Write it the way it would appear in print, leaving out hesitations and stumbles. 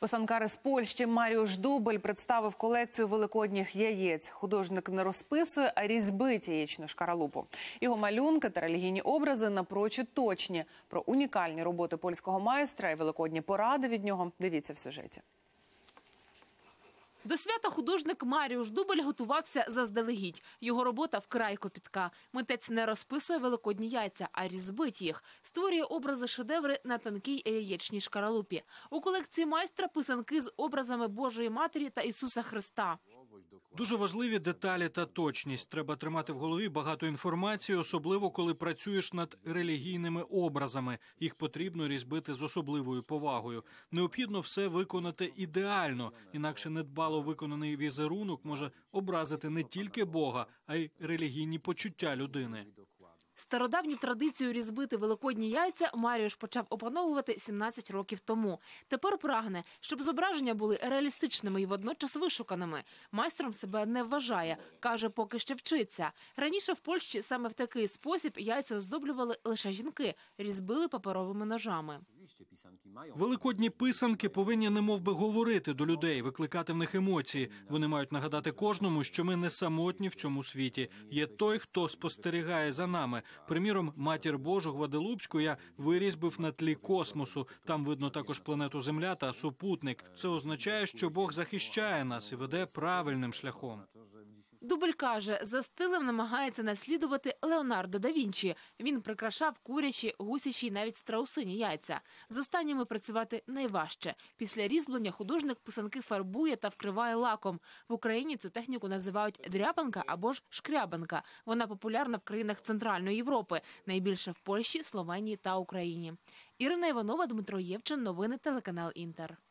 Писанкар із Польщі Маріуш Дубель представив колекцію великодніх яєць. Художник не розписує, а різьбить яєчну шкаралупу. Його малюнки та релігійні образи напрочуд точні. Про унікальні роботи польського майстра і великодні поради від нього дивіться в сюжеті. До свята художник Маріуш Дубель готувався заздалегідь. Його робота вкрай копітка. Митець не розписує великодні яйця, а різьбить їх. Створює образи-шедеври на тонкій яєчній шкаралупі. У колекції майстра писанки з образами Божої Матері та Ісуса Христа. Дуже важливі деталі та точність. Треба тримати в голові багато інформації, особливо коли працюєш над релігійними образами. Їх потрібно різьбити з особливою повагою. Необхідно все виконати ідеально, інакше недбало виконаний візерунок може образити не тільки Бога, а й релігійні почуття людини. Стародавню традицію різьбити великодні яйця Маріуш почав опановувати 17 років тому. Тепер прагне, щоб зображення були реалістичними і водночас вишуканими. Майстром себе не вважає, каже, поки ще вчиться. Раніше в Польщі саме в такий спосіб яйця оздоблювали лише жінки, різьбили паперовими ножами. Великодні писанки повинні немовби говорити до людей, викликати в них емоції. Вони мають нагадати кожному, що ми не самотні в цьому світі. Є той, хто спостерігає за нами. Приміром, Матір Божу Гваделупську я вирізбив на тлі космосу. Там видно також планету Земля та супутник. Це означає, що Бог захищає нас і веде правильним шляхом. Дубель каже, за стилем намагається наслідувати Леонардо да Вінчі. Він прикрашав курячі, гусячі і навіть страусині яйця. З останніми працювати найважче. Після різьблення художник писанки фарбує та вкриває лаком. В Україні цю техніку називають дряпанка або ж шкрябанка. Вона популярна в країнах Центральної Європи. Найбільше в Польщі, Словенії та Україні. Ірина Іванова, Дмитро Євчен. Новини телеканал Інтер.